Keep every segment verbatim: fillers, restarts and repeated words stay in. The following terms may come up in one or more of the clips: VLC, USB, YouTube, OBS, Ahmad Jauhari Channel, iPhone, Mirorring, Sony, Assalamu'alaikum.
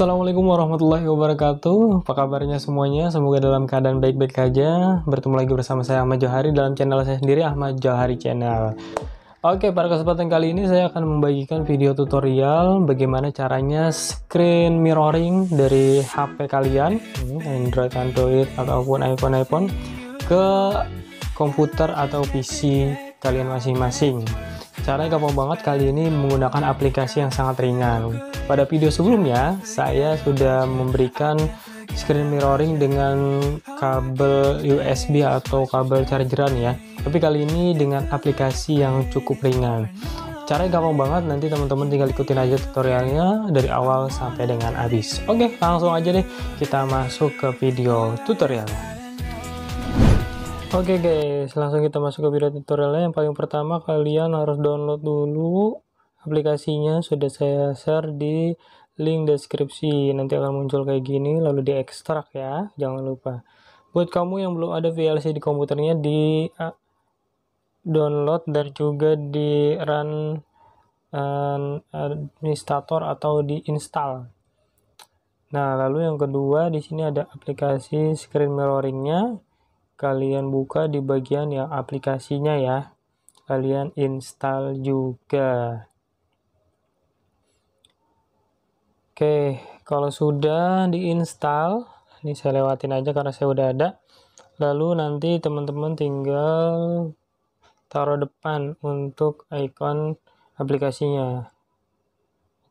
Assalamualaikum warahmatullahi wabarakatuh. Apa kabarnya semuanya? Semoga dalam keadaan baik-baik saja. Bertemu lagi bersama saya Ahmad Jauhari dalam channel saya sendiri, Ahmad Jauhari Channel. Oke, pada kesempatan kali ini saya akan membagikan video tutorial bagaimana caranya screen mirroring dari H P kalian, Android, Android ataupun iPhone, iPhone ke komputer atau P C kalian masing-masing. Caranya gampang banget, kali ini menggunakan aplikasi yang sangat ringan. Pada video sebelumnya, saya sudah memberikan screen mirroring dengan kabel U S B atau kabel chargeran ya. Tapi kali ini dengan aplikasi yang cukup ringan. Caranya gampang banget, nanti teman-teman tinggal ikutin aja tutorialnya dari awal sampai dengan habis. Oke, langsung aja deh kita masuk ke video tutorialnya. Oke guys, langsung kita masuk ke video tutorialnya. Yang paling pertama, kalian harus download dulu aplikasinya. Sudah saya share di link deskripsi. Nanti akan muncul kayak gini, lalu di ekstrak ya, jangan lupa. Buat kamu yang belum ada V L C di komputernya, di download dan juga di run uh, administrator atau di install. Nah, lalu yang kedua, di sini ada aplikasi screen mirroringnya. Kalian buka di bagian yang aplikasinya ya, kalian install juga. Oke, kalau sudah diinstal, ini saya lewatin aja karena saya udah ada. Lalu nanti teman-teman tinggal taruh depan untuk icon aplikasinya.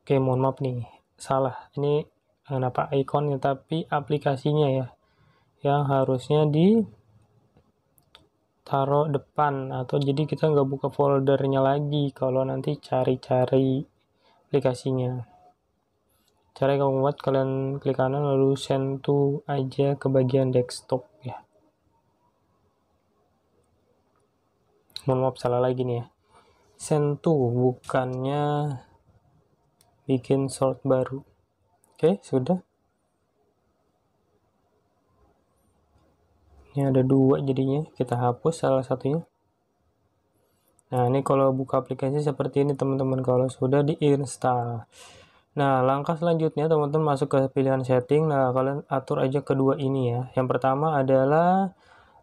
Oke, mohon maaf nih, salah, ini kenapa ikonnya tapi aplikasinya ya, yang harusnya di taruh depan, atau jadi kita nggak buka foldernya lagi kalau nanti cari-cari aplikasinya. Cara yang buat, kalian klik kanan lalu send to aja ke bagian desktop ya. Mohon maaf, salah lagi nih ya, send to bukannya bikin sort baru. Oke, sudah. Ini ada dua jadinya, kita hapus salah satunya. Nah, ini kalau buka aplikasi seperti ini teman-teman, kalau sudah diinstal. Nah, langkah selanjutnya teman-teman masuk ke pilihan setting. Nah, kalian atur aja kedua ini ya. Yang pertama adalah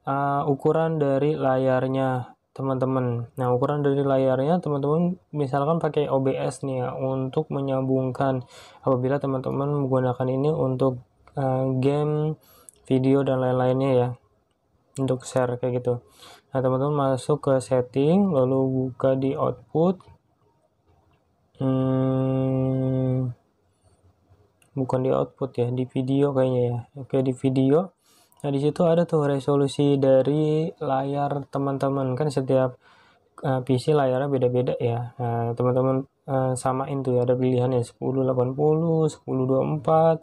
uh, ukuran dari layarnya teman-teman. Nah, ukuran dari layarnya teman-teman misalkan pakai O B S nih ya, untuk menyambungkan apabila teman-teman menggunakan ini untuk uh, game, video dan lain-lainnya ya, untuk share kayak gitu. Nah, teman-teman masuk ke setting, lalu buka di output. Hmm, bukan di output ya, di video kayaknya ya. Oke, di video. Nah, di situ ada tuh resolusi dari layar teman-teman. Kan setiap uh, P C layarnya beda-beda ya. Nah, teman-teman uh, samain tuh ya, ada pilihannya sepuluh delapan puluh, sepuluh dua puluh empat,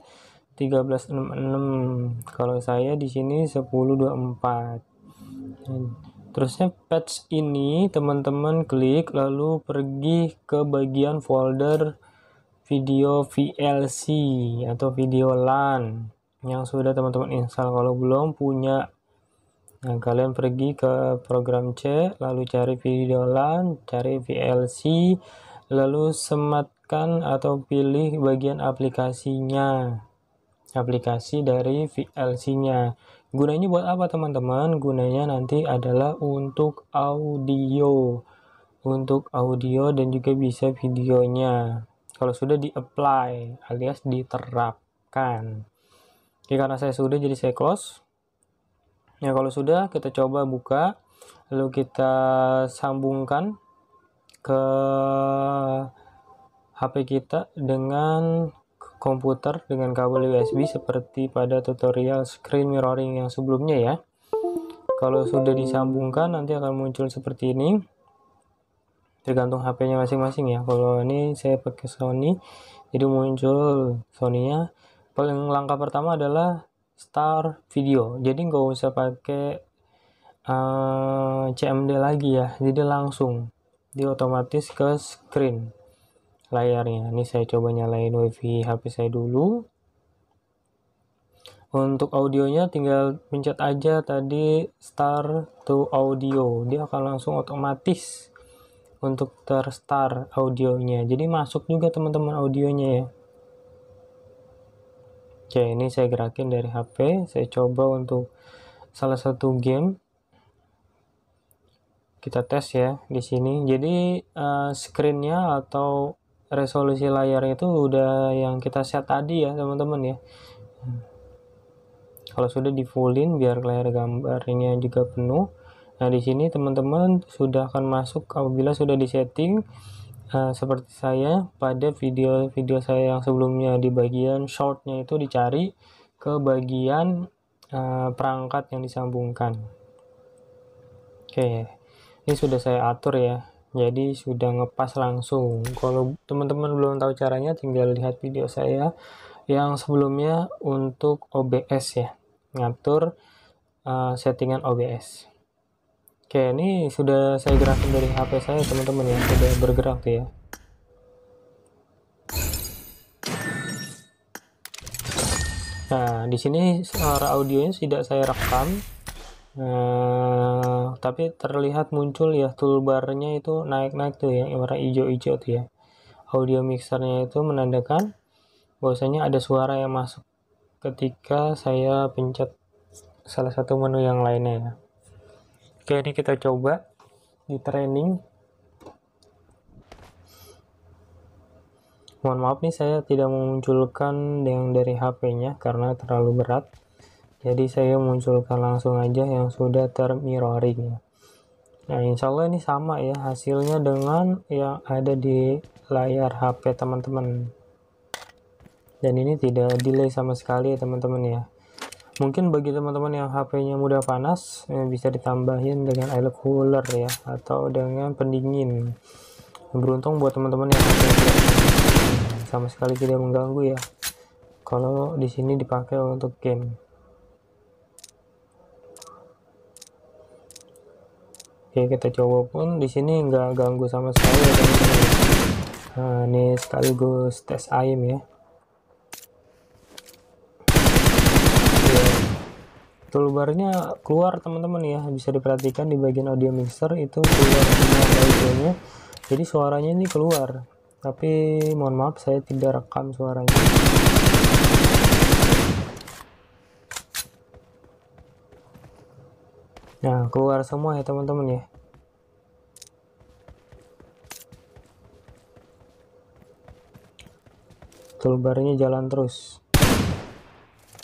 tiga belas enam puluh enam. Kalau saya di sini sepuluh dua puluh empat. Terusnya patch ini teman-teman klik, lalu pergi ke bagian folder video V L C atau video LAN yang sudah teman-teman install. Kalau belum punya, nah kalian pergi ke program C, lalu cari video LAN, cari V L C, lalu sematkan atau pilih bagian aplikasinya. Aplikasi dari V L C-nya. Gunanya buat apa teman-teman? Gunanya nanti adalah untuk audio. Untuk audio dan juga bisa videonya. Kalau sudah di-apply alias diterapkan. Oke, karena saya sudah, jadi saya close. Ya, kalau sudah kita coba buka. Lalu kita sambungkan ke H P kita dengan komputer dengan kabel U S B seperti pada tutorial screen mirroring yang sebelumnya ya. Kalau sudah disambungkan nanti akan muncul seperti ini. Tergantung H P-nya masing-masing ya. Kalau ini saya pakai Sony, jadi muncul Sony-nya. Paling langkah pertama adalah start video. Jadi nggak usah pakai uh, C M D lagi ya. Jadi langsung di otomatis ke screen layarnya. Ini saya coba nyalain wifi H P saya dulu. Untuk audionya tinggal pencet aja tadi start to audio, dia akan langsung otomatis untuk terstart audionya. Jadi masuk juga teman-teman audionya ya. Oke, ini saya gerakin dari H P. Saya coba untuk salah satu game. Kita tes ya di sini. Jadi uh, screen-nya atau resolusi layarnya itu udah yang kita set tadi ya, teman-teman ya. Kalau sudah di fullin biar layar gambarnya juga penuh. Nah, di sini teman-teman sudah akan masuk apabila sudah disetting uh, seperti saya pada video-video saya yang sebelumnya, di bagian shortnya itu dicari ke bagian uh, perangkat yang disambungkan. Oke, ini sudah saya atur ya, jadi sudah ngepas langsung. Kalau teman-teman belum tahu caranya, tinggal lihat video saya yang sebelumnya untuk O B S ya, ngatur uh, settingan O B S. Oke, ini sudah saya gerakin dari H P saya, teman-teman ya, sudah bergerak tuh ya. Nah, di sini suara audionya tidak saya rekam, eh, tapi terlihat muncul ya toolbarnya itu naik-naik tuh ya, warna hijau-hijau tuh ya. Audio mixernya itu menandakan bahwasanya ada suara yang masuk ketika saya pencet salah satu menu yang lainnya ya. Oke, ini kita coba di training. Mohon maaf nih, saya tidak memunculkan yang dari H P-nya karena terlalu berat. Jadi saya munculkan langsung aja yang sudah termirroring. Nah, insya Allah ini sama ya hasilnya dengan yang ada di layar H P teman-teman. Dan ini tidak delay sama sekali ya teman-teman ya. Mungkin bagi teman-teman yang H P-nya mudah panas, eh, bisa ditambahin dengan air cooler ya, atau dengan pendingin. Beruntung buat teman-teman yang sama sekali tidak mengganggu ya kalau di sini dipakai untuk game. Oke, kita coba pun di sini nggak ganggu sama sekali ya teman-teman. Nah, ini sekaligus tes aim ya. Toolbarnya keluar teman-teman ya, bisa diperhatikan di bagian audio mixer itu keluar audionya, jadi suaranya ini keluar, tapi mohon maaf saya tidak rekam suaranya. Nah, keluar semua ya teman-teman ya. Toolbarnya jalan terus.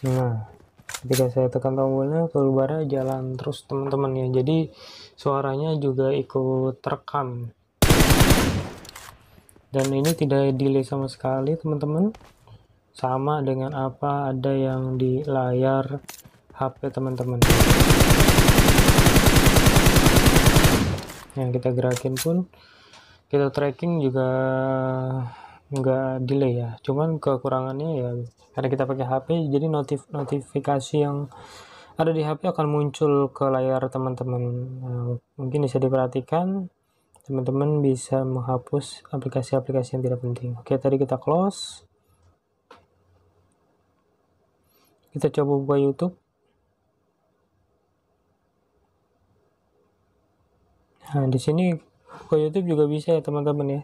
Nah, ketika saya tekan tombolnya, toolbarnya jalan terus teman-teman ya, jadi suaranya juga ikut terekam. Dan ini tidak delay sama sekali teman-teman, sama dengan apa ada yang di layar H P teman-teman. Yang kita gerakin pun, kita tracking juga nggak delay ya, cuman kekurangannya ya karena kita pakai H P, jadi notif notifikasi yang ada di H P akan muncul ke layar teman-teman. Nah, mungkin bisa diperhatikan teman-teman bisa menghapus aplikasi-aplikasi yang tidak penting. Oke, tadi kita close, kita coba buka YouTube. Nah, di sini buka YouTube juga bisa ya teman-teman ya.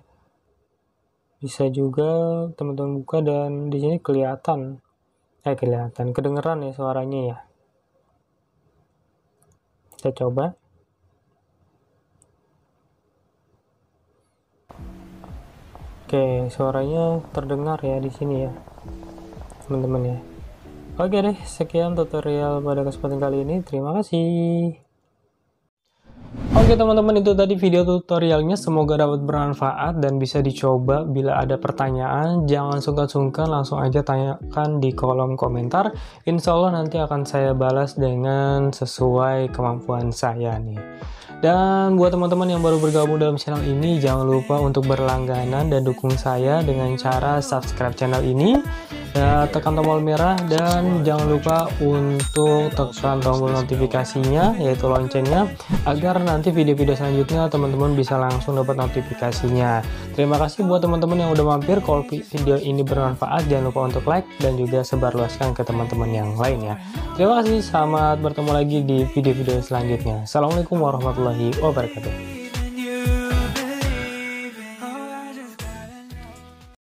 Bisa juga teman-teman buka, dan di sini kelihatan eh kelihatan kedengeran ya suaranya ya. Kita coba. Oke, suaranya terdengar ya di sini ya teman-teman ya. Oke deh, sekian tutorial pada kesempatan kali ini, terima kasih. Oke teman-teman, itu tadi video tutorialnya, semoga dapat bermanfaat dan bisa dicoba. Bila ada pertanyaan, jangan sungkan-sungkan, langsung aja tanyakan di kolom komentar. Insya Allah nanti akan saya balas dengan sesuai kemampuan saya nih. Dan buat teman-teman yang baru bergabung dalam channel ini, jangan lupa untuk berlangganan dan dukung saya dengan cara subscribe channel ini. Ya, tekan tombol merah, dan jangan lupa untuk tekan tombol notifikasinya, yaitu loncengnya, agar nanti video-video selanjutnya teman-teman bisa langsung dapat notifikasinya. Terima kasih buat teman-teman yang udah mampir. Kalau video ini bermanfaat, jangan lupa untuk like dan juga sebarluaskan ke teman-teman yang lainnya. Terima kasih, selamat bertemu lagi di video-video selanjutnya. Assalamualaikum warahmatullahi wabarakatuh.